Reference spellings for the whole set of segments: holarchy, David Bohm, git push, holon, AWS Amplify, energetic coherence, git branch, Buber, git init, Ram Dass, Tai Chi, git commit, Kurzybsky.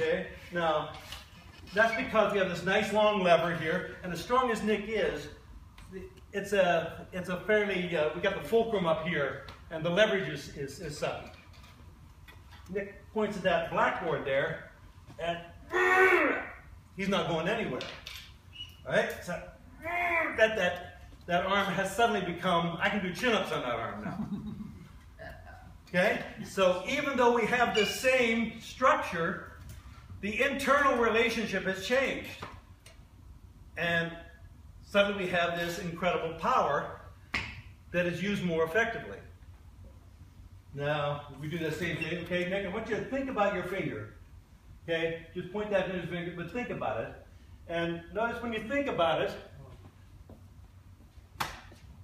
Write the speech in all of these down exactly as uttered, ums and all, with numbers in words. Okay? Now, that's because we have this nice long lever here, and as strong as Nick is, it's a, it's a fairly, uh, we got the fulcrum up here, and the leverage is, is, is sudden. Nick points at that blackboard there, and he's not going anywhere. All right? So that, that, that arm has suddenly become, I can do chin-ups on that arm now. Okay? So even though we have the same structure, the internal relationship has changed. And suddenly we have this incredible power that is used more effectively. Now, we do the same thing, okay, Nick? I want you to think about your finger. Okay? Just point that middle finger, but think about it. And notice when you think about it,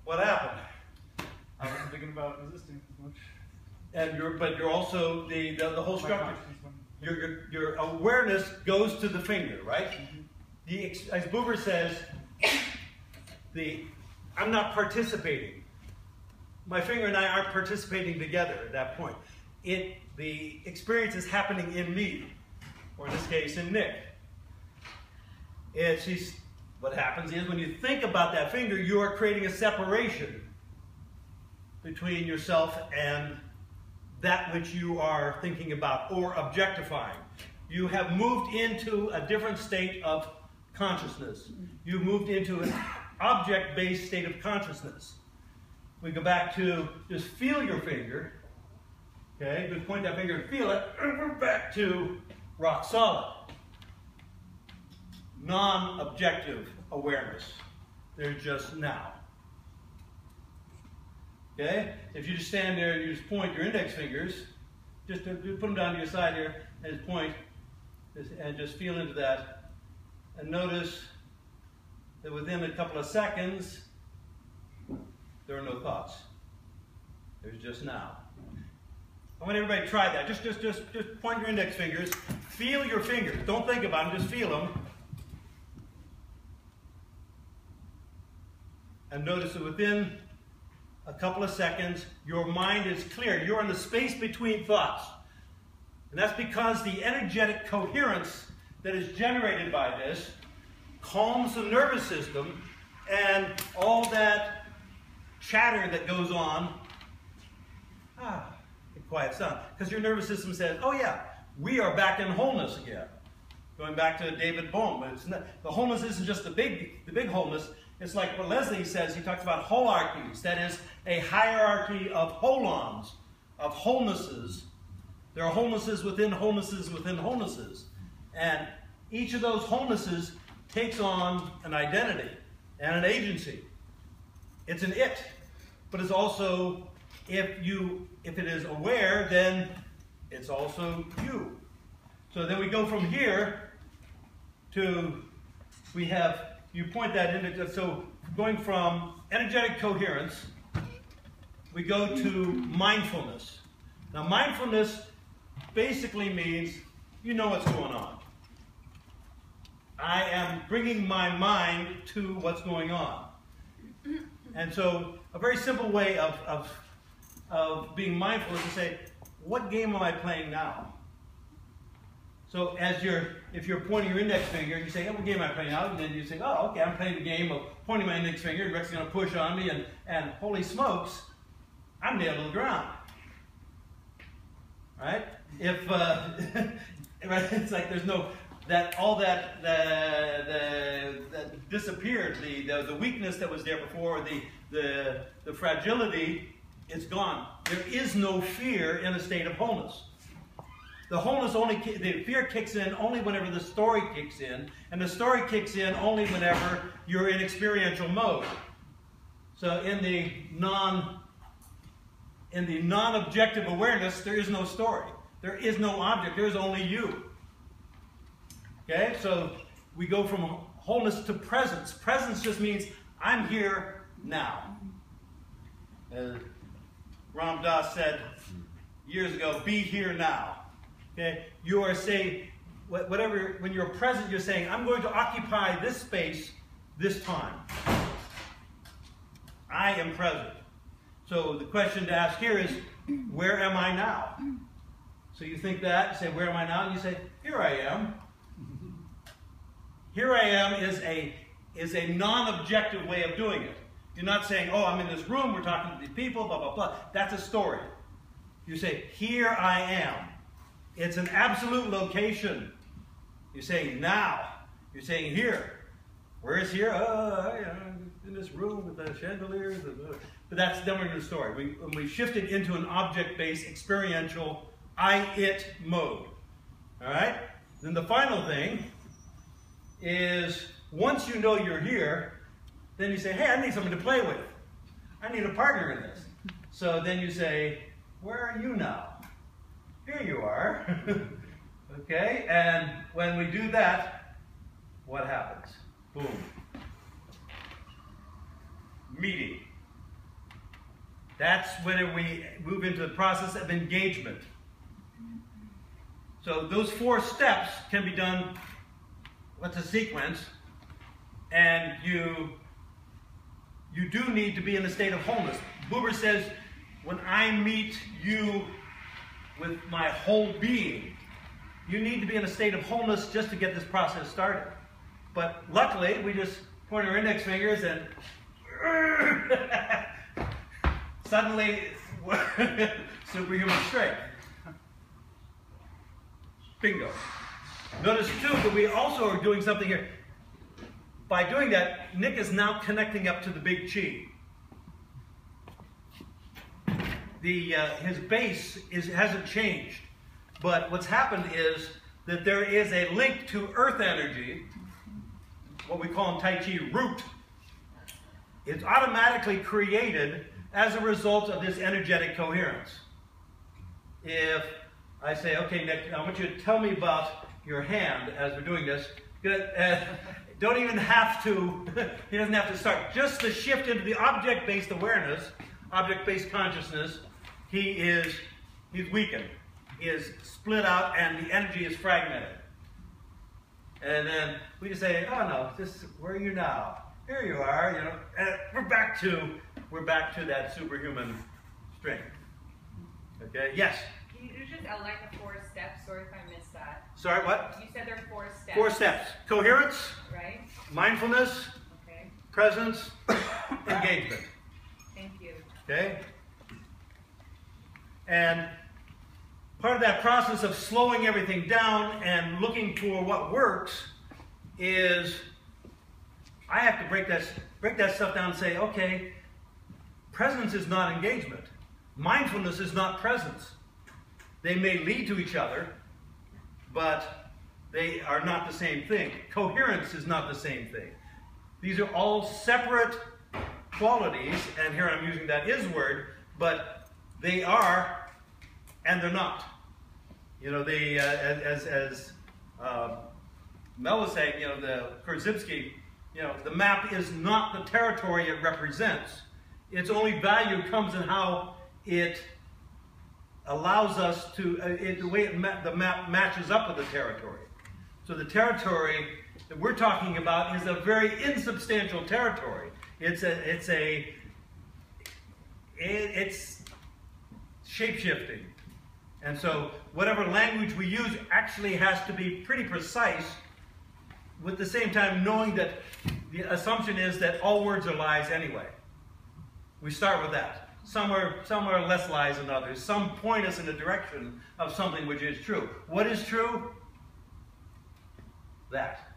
what happened? I wasn't thinking about resisting as much. And you're, but you're also, the, the, the whole structure, your, your, your awareness goes to the finger, right? Mm-hmm. The, as Buber says, the, I'm not participating. My finger and I aren't participating together at that point. It, the experience is happening in me, or in this case, in Nick. And she's, what happens is when you think about that finger, you are creating a separation between yourself and that which you are thinking about or objectifying. You have moved into a different state of consciousness. You've moved into an object-based state of consciousness. We go back to just feel your finger, okay? Just point that finger and feel it. We're back to rock solid, non-objective awareness. They're just now. Okay? If you just stand there and you just point your index fingers, just to, to put them down to your side here, and just point, and just feel into that. And notice that within a couple of seconds, there are no thoughts. There's just now. I want everybody to try that. Just, just, just, just point your index fingers. Feel your fingers. Don't think about them, just feel them. And notice that within a couple of seconds, your mind is clear. You're in the space between thoughts. And that's because the energetic coherence that is generated by this calms the nervous system, and all that chatter that goes on, ah, it quiets down. Because your nervous system says, oh yeah, we are back in wholeness again. Going back to David Bohm, it's not, the wholeness isn't just the big, the big wholeness. It's like what Leslie says, he talks about holarchies, that is a hierarchy of holons, of wholenesses. There are wholenesses within wholenesses within wholenesses. And each of those wholenesses takes on an identity and an agency. It's an it, but it's also, if, you, if it is aware, then it's also you. So then we go from here to, we have, you point that in, so going from energetic coherence, we go to mindfulness. Now mindfulness basically means you know what's going on. I am bringing my mind to what's going on. And so a very simple way of, of, of being mindful is to say, what game am I playing now? So as you're, if you're pointing your index finger, you say, hey, what game am I playing out? And then you say, oh, okay, I'm playing the game of pointing my index finger, Rex's going to push on me, and, and holy smokes, I'm nailed to the ground. Right? If, uh, it's like there's no, that all that, the, the, that disappeared, the, the, the weakness that was there before, the, the, the fragility, it's gone. There is no fear in a state of wholeness. The wholeness only, the fear kicks in only whenever the story kicks in, and the story kicks in only whenever you're in experiential mode. So in the non, in the non-objective awareness, there is no story. There is no object. There is only you. Okay, so we go from wholeness to presence. Presence just means I'm here now. As Ram Dass said years ago, be here now. Okay. You are saying, whatever, when you're present, you're saying, I'm going to occupy this space this time. I am present. So the question to ask here is, where am I now? So you think that, you say, where am I now? And you say, here here I am. Here I am is a, is a non-objective way of doing it. You're not saying, oh, I'm in this room, we're talking to these people, blah, blah, blah. That's a story. You say, here I am. It's an absolute location. You're saying now. You're saying here. Where is here? Oh, I'm in this room with the chandeliers. But that's then we're in the story. We, when we shifted into an object-based, experiential, I-it mode. All right? Then the final thing is once you know you're here, then you say, hey, I need something to play with. I need a partner in this. So then you say, where are you now? Here you are. Okay, and when we do that, what happens? Boom. Meeting. That's when we move into the process of engagement. So those four steps can be done with a sequence, and you You do need to be in a state of wholeness. Buber says, when I meet you with my whole being, you need to be in a state of wholeness just to get this process started. But luckily, we just point our index fingers and suddenly, superhuman strength. Bingo. Notice too that we also are doing something here. By doing that, Nick is now connecting up to the big chi. The, uh, his base is, hasn't changed, but what's happened is that there is a link to earth energy, what we call in Tai Chi root. It's automatically created as a result of this energetic coherence. If I say, okay, Nick, I want you to tell me about your hand as we're doing this. Good. Uh, Don't even have to, he doesn't have to start. Just the shift into the object-based awareness, object-based consciousness, he is, he's weakened. He is split out and the energy is fragmented. And then we just say, oh no, this, where are you now? Here you are, you know, and we're back to, we're back to that superhuman strength. Okay, yes? Can you just outline the four steps, or if I missed that? Sorry, what? You said there are four steps. Four steps. Coherence. Right. Mindfulness. Okay. Presence. Engagement. Thank you. Okay? And part of that process of slowing everything down and looking for what works is I have to break that, break that stuff down and say, okay, presence is not engagement. Mindfulness is not presence. They may lead to each other, but they are not the same thing. Coherence is not the same thing. These are all separate qualities, and here I'm using that is word, but they are and they're not. You know, they, uh, as, as uh, Mel was saying, you know, the Kurzybsky, you know, the map is not the territory it represents. Its only value comes in how it allows us to, uh, it, the way it ma the map matches up with the territory. So the territory that we're talking about is a very insubstantial territory. It's a, it's a, it, it's shape-shifting. And so whatever language we use actually has to be pretty precise, with the same time knowing that the assumption is that all words are lies anyway. We start with that. Some are, some are less lies than others. Some point us in the direction of something which is true. What is true? That.